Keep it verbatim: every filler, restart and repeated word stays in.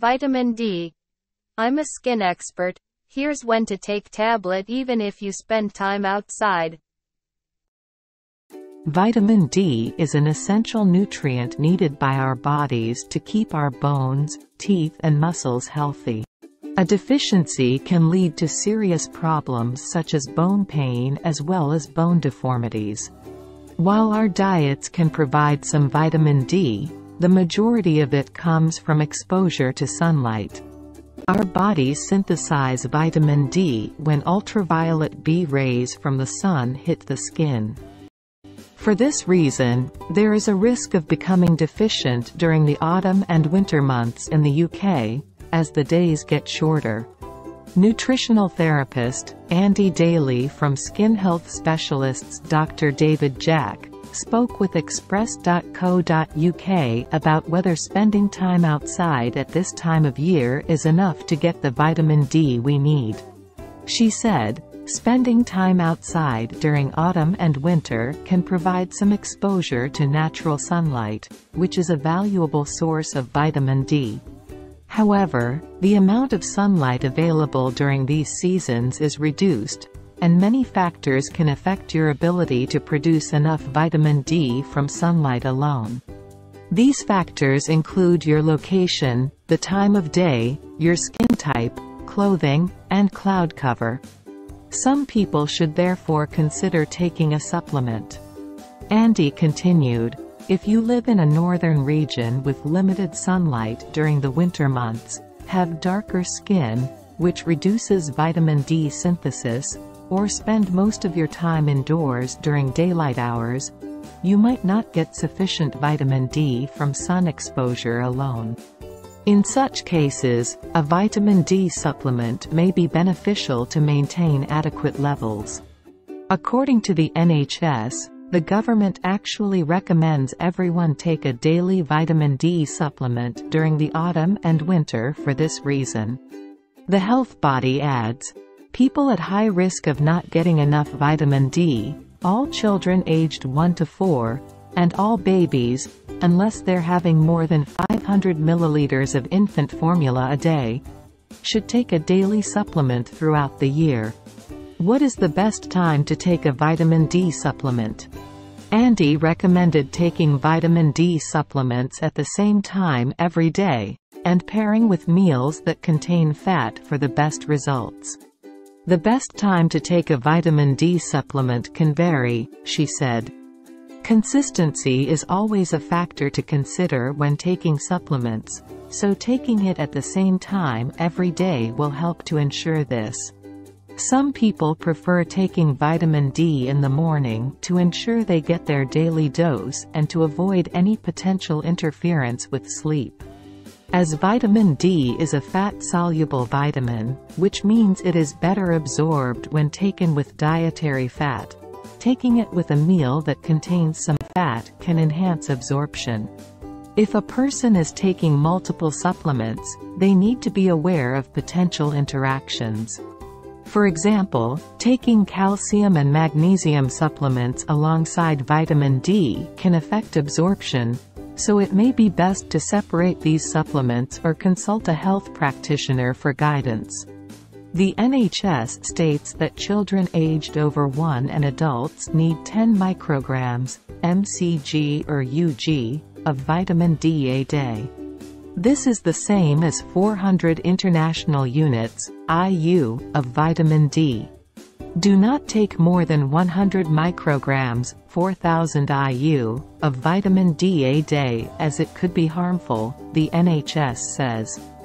Vitamin D. I'm a skin expert. Here's when to take tablet even if you spend time outside. Vitamin D is an essential nutrient needed by our bodies to keep our bones, teeth and muscles healthy. A deficiency can lead to serious problems such as bone pain as well as bone deformities. While our diets can provide some vitamin D, the majority of it comes from exposure to sunlight. Our bodies synthesize vitamin D when ultraviolet B rays from the sun hit the skin. For this reason, there is a risk of becoming deficient during the autumn and winter months in the U K, as the days get shorter. Nutritional therapist, Andy Daly from Skin Health Specialists Doctor David Jack, spoke with Express dot co dot U K about whether spending time outside at this time of year is enough to get the vitamin D we need. She said, "Spending time outside during autumn and winter can provide some exposure to natural sunlight, which is a valuable source of vitamin D. However, the amount of sunlight available during these seasons is reduced, and many factors can affect your ability to produce enough vitamin D from sunlight alone. These factors include your location, the time of day, your skin type, clothing, and cloud cover. Some people should therefore consider taking a supplement." Andy continued, "If you live in a northern region with limited sunlight during the winter months, have darker skin, which reduces vitamin D synthesis, or spend most of your time indoors during daylight hours, you might not get sufficient vitamin D from sun exposure alone. In such cases, a vitamin D supplement may be beneficial to maintain adequate levels." According to the N H S, the government actually recommends everyone take a daily vitamin D supplement during the autumn and winter for this reason. The Health Body adds, "People at high risk of not getting enough vitamin D, all children aged one to four, and all babies, unless they're having more than five hundred milliliters of infant formula a day, should take a daily supplement throughout the year." What is the best time to take a vitamin D supplement? Andy recommended taking vitamin D supplements at the same time every day, and pairing with meals that contain fat for the best results. "The best time to take a vitamin D supplement can vary," she said. "Consistency is always a factor to consider when taking supplements, so taking it at the same time every day will help to ensure this. Some people prefer taking vitamin D in the morning to ensure they get their daily dose and to avoid any potential interference with sleep." As vitamin D is a fat-soluble vitamin, which means it is better absorbed when taken with dietary fat, taking it with a meal that contains some fat can enhance absorption. If a person is taking multiple supplements, they need to be aware of potential interactions. For example, taking calcium and magnesium supplements alongside vitamin D can affect absorption, so it may be best to separate these supplements or consult a health practitioner for guidance. The N H S states that children aged over one and adults need ten micrograms, M C G or U G, of vitamin D a day. This is the same as four hundred international units, I U, of vitamin D. Do not take more than one hundred micrograms, four thousand I U, of vitamin D a day as it could be harmful, the N H S says.